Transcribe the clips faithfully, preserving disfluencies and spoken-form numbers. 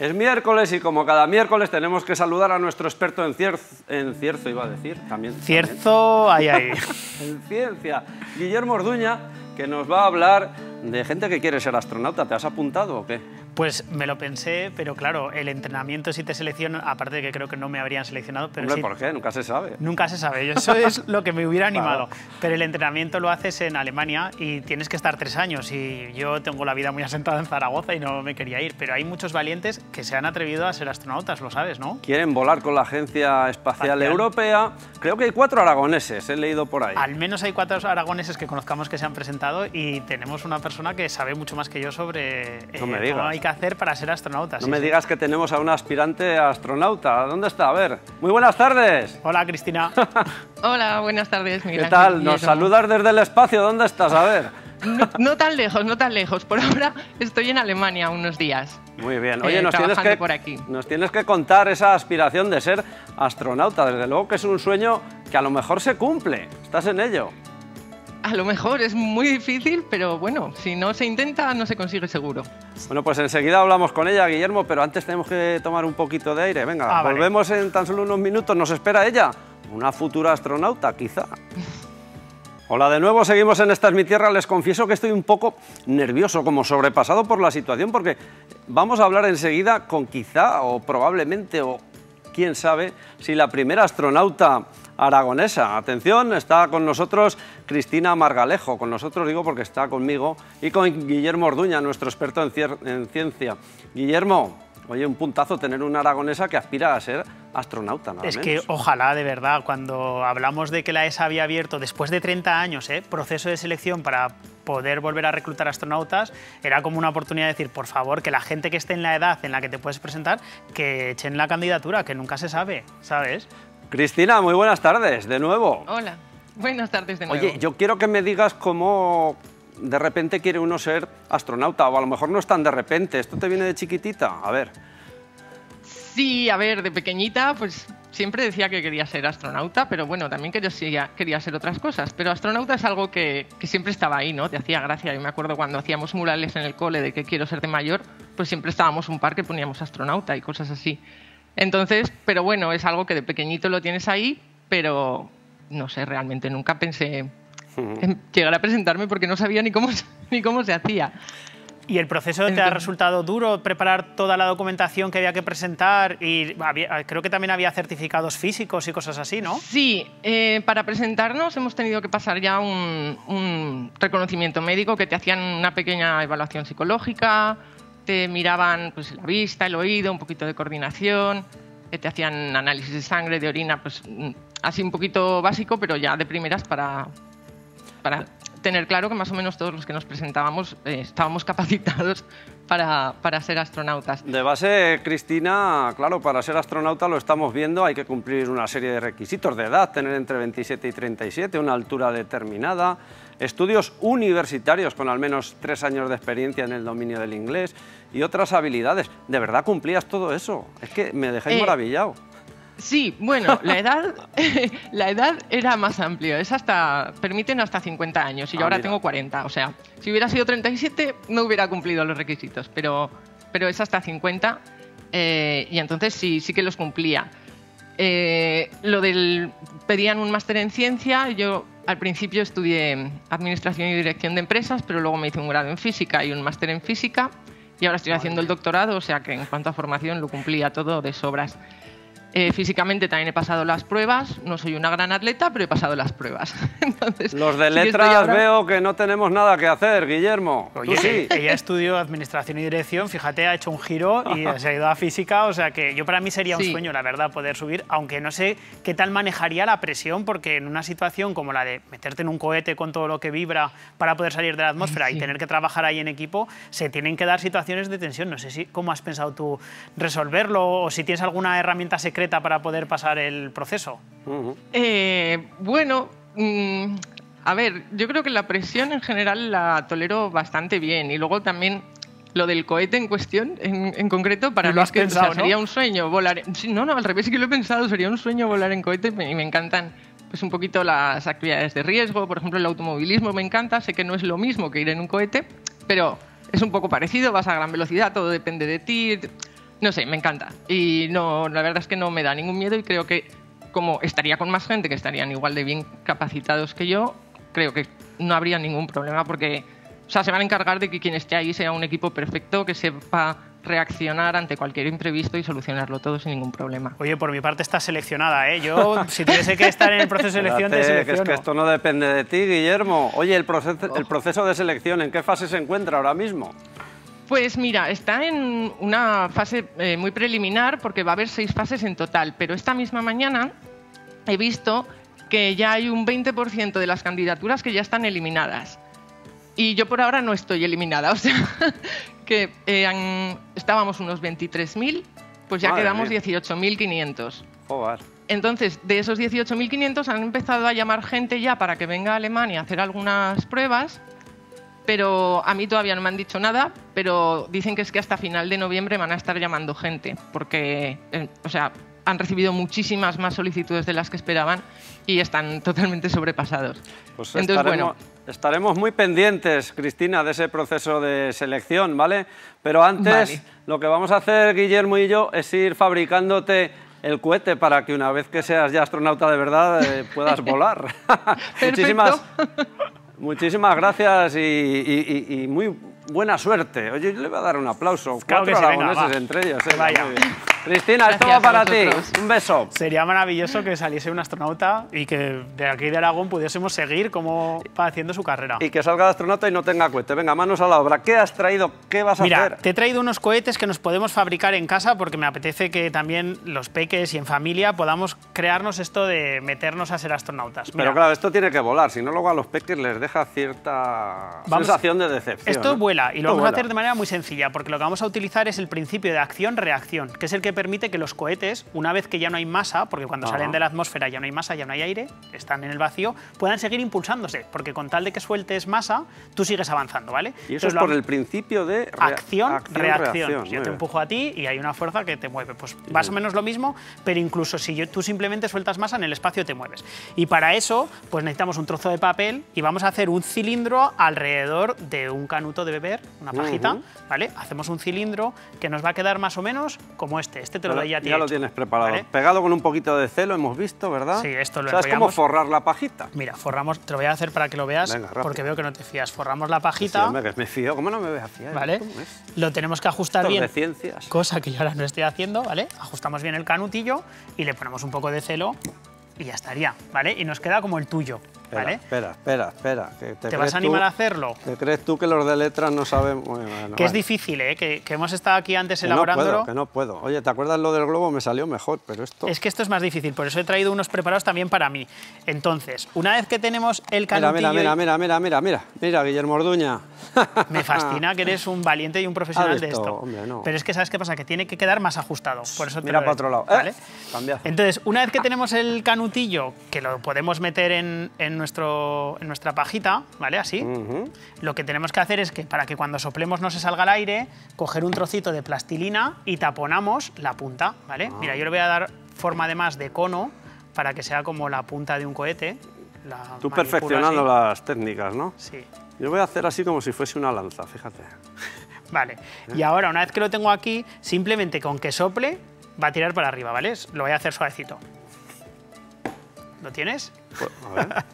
Es miércoles y como cada miércoles tenemos que saludar a nuestro experto en, cier... en cierzo, iba a decir, también. Cierzo, ahí, ahí. En ciencia, Guillermo Orduña, que nos va a hablar de gente que quiere ser astronauta. ¿Te has apuntado o qué? Pues me lo pensé, pero claro, el entrenamiento sí te selecciona, aparte de que creo que no me habrían seleccionado. Pero hombre, sí, ¿por qué? Nunca se sabe. Nunca se sabe, eso es lo que me hubiera animado. Vale. Pero el entrenamiento lo haces en Alemania y tienes que estar tres años. Y yo tengo la vida muy asentada en Zaragoza y no me quería ir. Pero hay muchos valientes que se han atrevido a ser astronautas, lo sabes, ¿no? Quieren volar con la Agencia Espacial Facial. Europea. Creo que hay cuatro aragoneses, he leído por ahí. Al menos hay cuatro aragoneses que conozcamos que se han presentado y tenemos una persona que sabe mucho más que yo sobre... No eh, me digas. Hay que hacer para ser astronauta. No sí, me sí. digas que tenemos a una aspirante astronauta. ¿Dónde está? A ver. Muy buenas tardes. Hola, Cristina. Hola, buenas tardes, Miguel. ¿Qué tal? Nos saludas desde el espacio. ¿Dónde estás? A ver. No, no tan lejos, no tan lejos. Por ahora estoy en Alemania unos días. Muy bien. Oye, eh, nos, tienes que, por aquí. nos tienes que contar esa aspiración de ser astronauta. Desde luego que es un sueño que a lo mejor se cumple. Estás en ello. A lo mejor es muy difícil, pero bueno, si no se intenta, no se consigue seguro. Bueno, pues enseguida hablamos con ella, Guillermo, pero antes tenemos que tomar un poquito de aire. Venga, ah, volvemos vale. en tan solo unos minutos. Nos espera ella, una futura astronauta, quizá. Hola de nuevo, seguimos en Esta es mi tierra. Les confieso que estoy un poco nervioso, como sobrepasado por la situación, porque vamos a hablar enseguida con quizá, o probablemente, o quién sabe, si la primera astronauta aragonesa. Atención, está con nosotros Cristina Margalejo, con nosotros digo porque está conmigo, y con Guillermo Orduña, nuestro experto en, en ciencia. Guillermo, oye, un puntazo tener una aragonesa que aspira a ser astronauta, nada menos. Es que ojalá, de verdad, cuando hablamos de que la E S A había abierto, después de treinta años, ¿eh? proceso de selección para poder volver a reclutar astronautas, era como una oportunidad de decir, por favor, que la gente que esté en la edad en la que te puedes presentar, que echen la candidatura, que nunca se sabe, ¿sabes? Cristina, muy buenas tardes, de nuevo. Hola, buenas tardes de nuevo. Oye, yo quiero que me digas cómo de repente quiere uno ser astronauta, o a lo mejor no es tan de repente, esto te viene de chiquitita, a ver. Sí, a ver, de pequeñita, pues siempre decía que quería ser astronauta, pero bueno, también quería, quería hacer otras cosas, pero astronauta es algo que, que siempre estaba ahí, ¿no? Te hacía gracia, yo me acuerdo cuando hacíamos murales en el cole de que quiero ser de mayor, pues siempre estábamos un par que poníamos astronauta y cosas así. Entonces, pero bueno, es algo que de pequeñito lo tienes ahí, pero no sé, realmente nunca pensé en llegar a presentarme porque no sabía ni cómo, ni cómo se hacía. ¿Y el proceso te ha resultado duro? ¿Preparar toda la documentación que había que presentar? Y había, creo que también había certificados físicos y cosas así, ¿no? Sí, eh, para presentarnos hemos tenido que pasar ya un, un reconocimiento médico que te hacían una pequeña evaluación psicológica. Te miraban pues, la vista, el oído, un poquito de coordinación, te hacían análisis de sangre, de orina, pues así un poquito básico, pero ya de primeras para, para tener claro que más o menos todos los que nos presentábamos eh, estábamos capacitados para, para ser astronautas. De base, Cristina, claro, para ser astronauta lo estamos viendo, hay que cumplir una serie de requisitos de edad, tener entre veintisiete y treinta y siete, una altura determinada, estudios universitarios con al menos tres años de experiencia en el dominio del inglés y otras habilidades. ¿De verdad cumplías todo eso? Es que me dejáis eh, maravillado. Sí, bueno, la edad, la edad era más amplia. Es hasta, permiten hasta cincuenta años y ah, yo ahora mira. tengo cuarenta. O sea, si hubiera sido treinta y siete no hubiera cumplido los requisitos, pero, pero es hasta cincuenta eh, y entonces sí, sí que los cumplía. Eh, lo del... Pedían un máster en ciencia, yo... Al principio estudié Administración y Dirección de Empresas, pero luego me hice un grado en Física y un máster en Física y ahora estoy haciendo el doctorado, o sea que en cuanto a formación lo cumplía todo de sobras. Eh, físicamente también he pasado las pruebas, no soy una gran atleta, pero he pasado las pruebas. Entonces, los de letras sí que ahora... veo que no tenemos nada que hacer, Guillermo. Oye, sí. Ella estudió Administración y Dirección, fíjate, ha hecho un giro y se ha ido a Física, o sea que yo para mí sería un sí. sueño, la verdad, poder subir, aunque no sé qué tal manejaría la presión, porque en una situación como la de meterte en un cohete con todo lo que vibra para poder salir de la atmósfera sí. y tener que trabajar ahí en equipo, se tienen que dar situaciones de tensión. No sé si cómo has pensado tú resolverlo o si tienes alguna herramienta secreta para poder pasar el proceso. Uh-huh. eh, bueno, mmm, a ver, yo creo que la presión en general la tolero bastante bien y luego también lo del cohete en cuestión, en, en concreto, para los que pensado, o sea, ¿no? sería un sueño volar. En, sí, no, no, al revés que lo he pensado, sería un sueño volar en cohete y me encantan pues un poquito las actividades de riesgo, por ejemplo el automovilismo me encanta, sé que no es lo mismo que ir en un cohete, pero es un poco parecido, vas a gran velocidad, todo depende de ti. no sé, me encanta. Y no, la verdad es que no me da ningún miedo y creo que como estaría con más gente que estarían igual de bien capacitados que yo, creo que no habría ningún problema porque, o sea, se van a encargar de que quien esté ahí sea un equipo perfecto, que sepa reaccionar ante cualquier imprevisto y solucionarlo todo sin ningún problema. Oye, por mi parte estás seleccionada, ¿eh? Yo, si tuviese que estar en el proceso de selección, te selecciono. Es que esto no depende de ti, Guillermo. Oye, el proceso, el proceso de selección, ¿en qué fase se encuentra ahora mismo? Pues mira, está en una fase eh, muy preliminar porque va a haber seis fases en total, pero esta misma mañana he visto que ya hay un veinte por ciento de las candidaturas que ya están eliminadas. Y yo por ahora no estoy eliminada, o sea, que eh, estábamos unos veintitrés mil, pues ya Madre quedamos dieciocho mil quinientos. Joder. Entonces, de esos dieciocho mil quinientos han empezado a llamar gente ya para que venga a Alemania a hacer algunas pruebas, pero a mí todavía no me han dicho nada, pero dicen que es que hasta final de noviembre van a estar llamando gente, porque, eh, o sea, han recibido muchísimas más solicitudes de las que esperaban y están totalmente sobrepasados. Pues Entonces, estaremos, bueno, estaremos muy pendientes, Cristina, de ese proceso de selección, ¿vale? Pero antes, vale. lo que vamos a hacer, Guillermo y yo, es ir fabricándote el cohete para que una vez que seas ya astronauta de verdad eh, puedas volar. Muchísimas, muchísimas gracias y, y, y, y muy buena suerte. Oye, yo le voy a dar un aplauso. Claro Cuatro aragoneses venga, entre ellos. Eh, Vaya. Muy bien. Cristina, es todo para ti. Un beso. Sería maravilloso que saliese un astronauta y que de aquí de Aragón pudiésemos seguir como va haciendo su carrera. Y que salga de astronauta y no tenga cohete. Venga, manos a la obra. ¿Qué has traído? ¿Qué vas a Mira, hacer? Mira, te he traído unos cohetes que nos podemos fabricar en casa porque me apetece que también los peques y en familia podamos crearnos esto de meternos a ser astronautas. Mira. Pero claro, esto tiene que volar. Si no, luego a los peques les deja cierta vamos, sensación de decepción. Esto ¿no? vuela y lo esto vamos vuela. a hacer de manera muy sencilla porque lo que vamos a utilizar es el principio de acción-reacción, que es el que permite que los cohetes, una vez que ya no hay masa, porque cuando Ajá. salen de la atmósfera ya no hay masa, ya no hay aire, están en el vacío, puedan seguir impulsándose, porque con tal de que sueltes masa, tú sigues avanzando, ¿vale? Y eso Entonces, es por lo... el principio de acción, acción reacción. reacción. Yo te empujo a ti y hay una fuerza que te mueve. Pues sí. más o menos lo mismo, pero incluso si yo, tú simplemente sueltas masa, en el espacio te mueves. Y para eso, pues necesitamos un trozo de papel y vamos a hacer un cilindro alrededor de un canuto de beber, una pajita, uh-huh. ¿vale? Hacemos un cilindro que nos va a quedar más o menos como este. Este te lo doy a ti. Ya lo tienes preparado. ¿Vale? Pegado con un poquito de celo, hemos visto, ¿verdad? Sí, esto lo enrollamos. O sea, es como forrar la pajita. Mira, forramos, te lo voy a hacer para que lo veas, Venga, porque veo que no te fías. Forramos la pajita. Sí, sí, me fío, ¿cómo no me voy a fiar? ¿Vale? Lo tenemos que ajustar Estos bien. de ciencias. Cosa que yo ahora no estoy haciendo, ¿vale? Ajustamos bien el canutillo y le ponemos un poco de celo y ya estaría, ¿vale? Y nos queda como el tuyo. Espera, ¿vale? espera, espera, espera. Que ¿Te, ¿Te vas a animar tú, a hacerlo? ¿Te crees tú que los de letras no saben? Bueno, bueno, que vale. es difícil, ¿eh? Que, que hemos estado aquí antes elaborándolo. Que no puedo, que no puedo. Oye, ¿te acuerdas lo del globo? Me salió mejor, pero esto... Es que esto es más difícil, por eso he traído unos preparados también para mí. Entonces, una vez que tenemos el canutillo... Mira, mira, mira, mira, mira, mira, mira, Guillermo Orduña. Me fascina que eres un valiente y un profesional de esto. Hombre, no. Pero es que, ¿sabes qué pasa? Que tiene que quedar más ajustado. Por eso te mira para otro lado. ¿Vale? Eh, Entonces, una vez que tenemos el canutillo, que lo podemos meter en... en Nuestro, en nuestra pajita, ¿vale? Así. Uh-huh. Lo que tenemos que hacer es que, para que cuando soplemos no se salga el aire, coger un trocito de plastilina y taponamos la punta, ¿vale? Ah. Mira, yo le voy a dar forma además de cono para que sea como la punta de un cohete. La Tú perfeccionando así. las técnicas, ¿no? Sí. Yo voy a hacer así como si fuese una lanza, fíjate. Vale. ¿Eh? Y ahora, una vez que lo tengo aquí, simplemente con que sople va a tirar para arriba, ¿vale? Lo voy a hacer suavecito. ¿Lo tienes? Pues, a ver.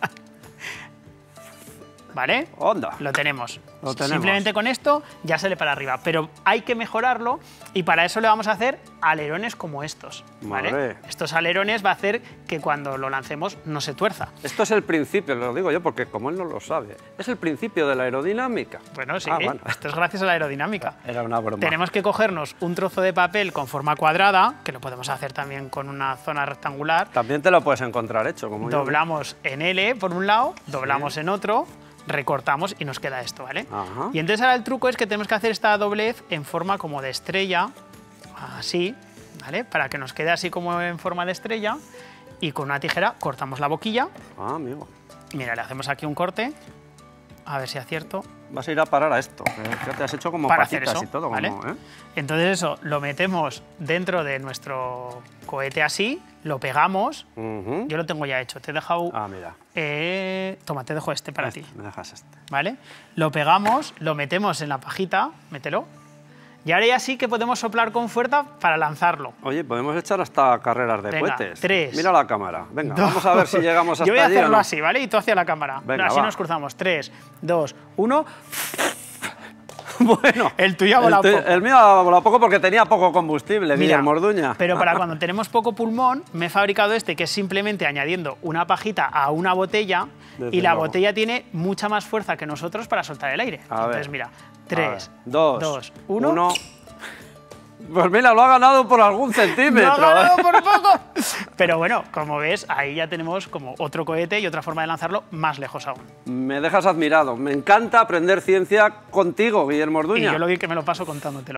¿Vale? Onda. Lo tenemos. Lo tenemos. Simplemente con esto ya sale para arriba. Pero hay que mejorarlo y para eso le vamos a hacer alerones como estos. ¿Vale? Madre. Estos alerones va a hacer que cuando lo lancemos no se tuerza. Esto es el principio, lo digo yo porque como él no lo sabe, es el principio de la aerodinámica. Bueno, sí. Ah, bueno. Esto es gracias a la aerodinámica. Era una broma. Tenemos que cogernos un trozo de papel con forma cuadrada, que lo podemos hacer también con una zona rectangular. También te lo puedes encontrar hecho. Como doblamos yo. en L por un lado, doblamos sí. en otro... recortamos y nos queda esto, ¿vale? Ajá. Y entonces ahora el truco es que tenemos que hacer esta doblez en forma como de estrella, así, ¿vale? Para que nos quede así como en forma de estrella y con una tijera cortamos la boquilla. Ah, amigo. Mira, le hacemos aquí un corte, a ver si acierto. Vas a ir a parar a esto, que te has hecho como para hacer eso, y todo, ¿vale? Como, ¿eh? Entonces eso, lo metemos dentro de nuestro cohete así, lo pegamos, uh-huh. yo lo tengo ya hecho, te he dejado... Ah, mira. Eh, toma, te dejo este para este, ti. Me dejas este. ¿Vale? Lo pegamos, lo metemos en la pajita, mételo, Y ahora ya sí que podemos soplar con fuerza para lanzarlo. Oye, podemos echar hasta carreras de venga, cohetes. Tres. Mira la cámara. Venga, dos. Vamos a ver si llegamos hasta allí. Yo voy a hacerlo no. así, ¿vale? Y tú hacia la cámara. Venga, no, así va. Nos cruzamos. Tres, dos, uno... Bueno, el tuyo ha volado el, poco. El mío ha volado poco porque tenía poco combustible, Guillermo Orduña. Pero para cuando tenemos poco pulmón, me he fabricado este, que es simplemente añadiendo una pajita a una botella Desde y la luego. botella tiene mucha más fuerza que nosotros para soltar el aire. A Entonces, ver. mira, tres, ver, dos, dos, uno... uno. Pues mira, lo ha ganado por algún centímetro. Lo ha ganado por poco. Pero bueno, como ves, ahí ya tenemos como otro cohete y otra forma de lanzarlo más lejos aún. Me dejas admirado. Me encanta aprender ciencia contigo, Guillermo Orduña. Y yo lo vi que me lo paso contándotelo.